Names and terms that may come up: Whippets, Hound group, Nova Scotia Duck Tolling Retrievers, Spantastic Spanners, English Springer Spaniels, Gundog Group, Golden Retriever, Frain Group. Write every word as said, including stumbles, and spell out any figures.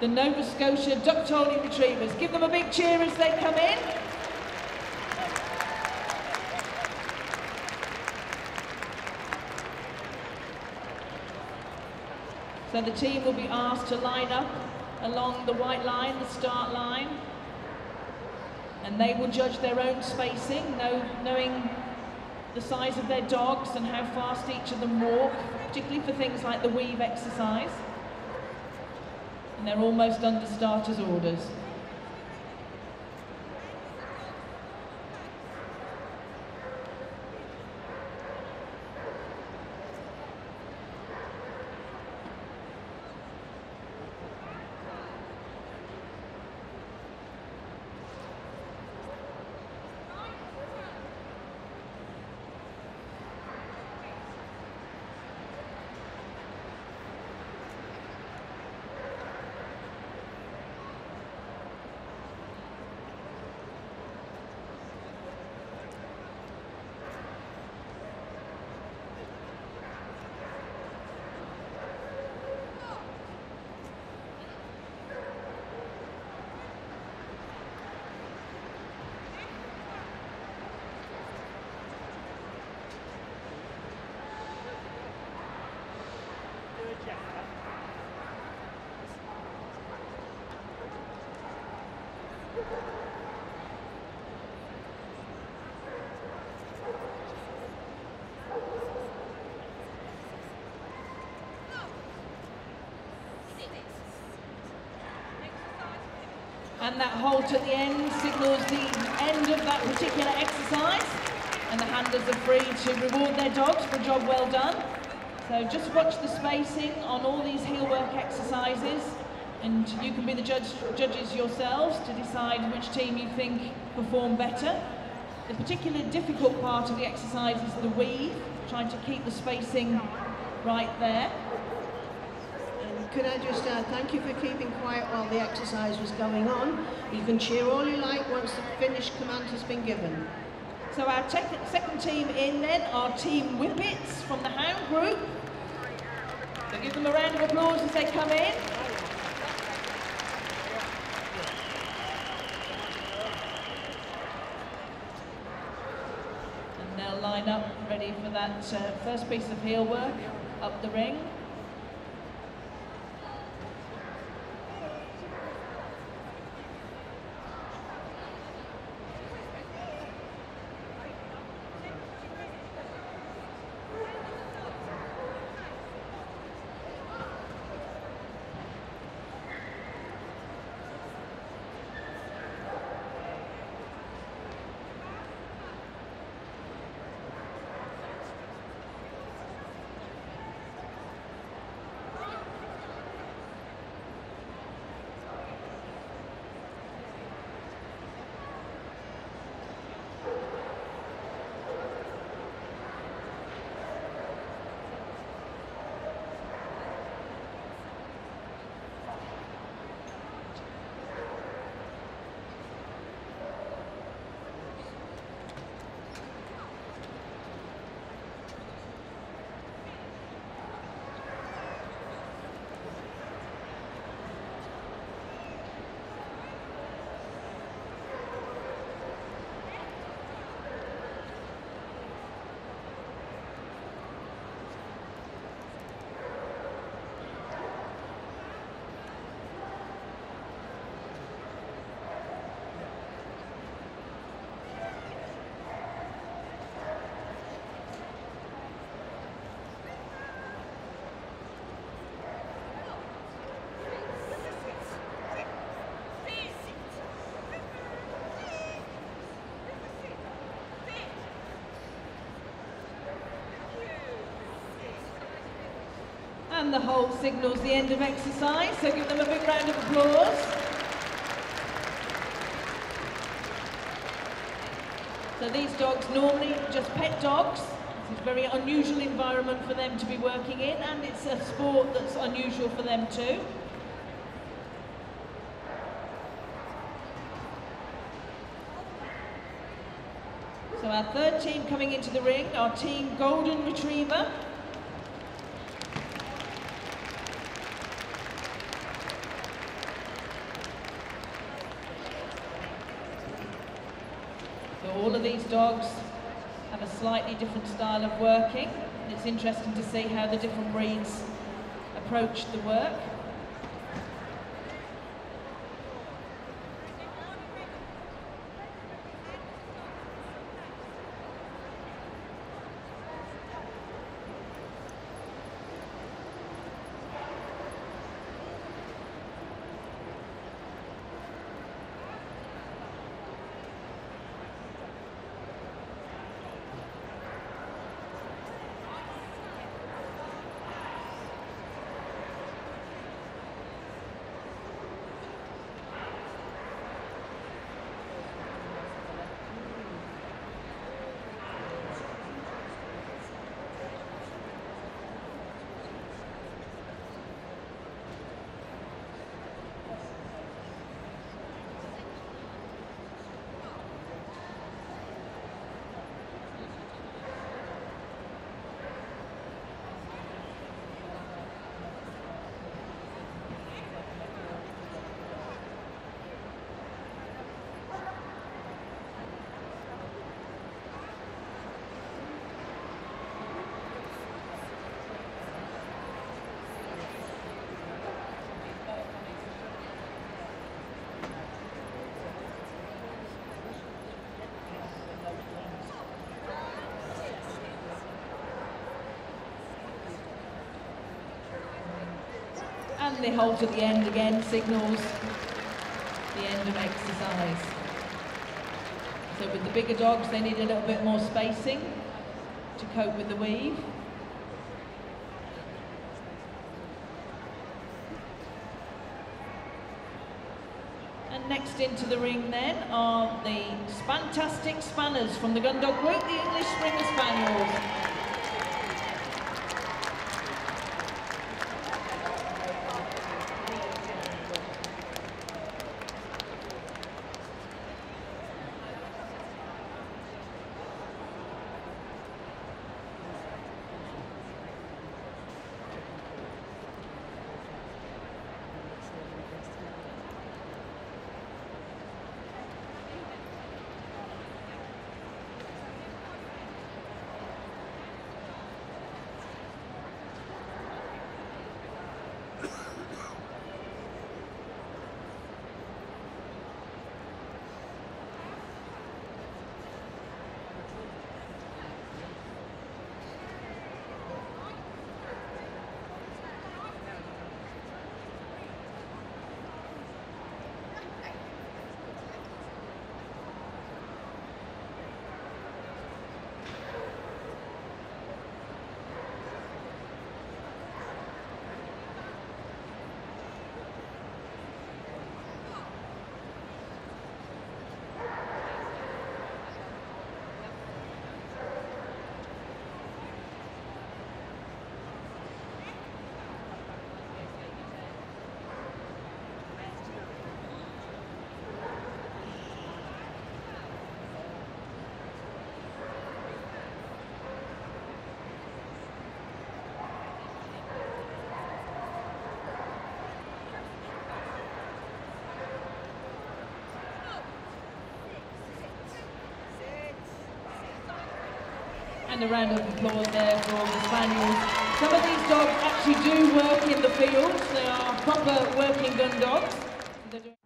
The Nova Scotia Duck Tolling Retrievers. Give them a big cheer as they come in. So the team will be asked to line up along the white line, the start line, and they will judge their own spacing, knowing the size of their dogs and how fast each of them walk, particularly for things like the weave exercise. And they're almost under starters' orders. And that halt at the end signals the end of that particular exercise, and the handlers are free to reward their dogs for a job well done. So just watch the spacing on all these heel work exercises, and you can be the judge, judges yourselves to decide which team you think perform better. The particularly difficult part of the exercise is the weave, trying to keep the spacing right there. Could I just uh, thank you for keeping quiet while the exercise was going on. You can cheer all you like once the finished command has been given. So our second team in then are Team Whippets from the Hound group. So give them a round of applause as they come in. And they'll line up ready for that uh, first piece of heel work up the ring. And the whole signals the end of exercise, so give them a big round of applause. So these dogs normally just pet dogs. It's a very unusual environment for them to be working in, and it's a sport that's unusual for them too. So our third team coming into the ring are Team Golden Retriever. all of these dogs have a slightly different style of working. It's interesting to see how the different breeds approach the work. And they hold to the end again, signals the end of exercise. So with the bigger dogs, they need a little bit more spacing to cope with the weave. And next into the ring then are the fantastic spanners from the Gundog Group, the English Springer Spaniels. And a round of applause there for all the spaniels. Some of these dogs actually do work in the field. They are proper working gun dogs.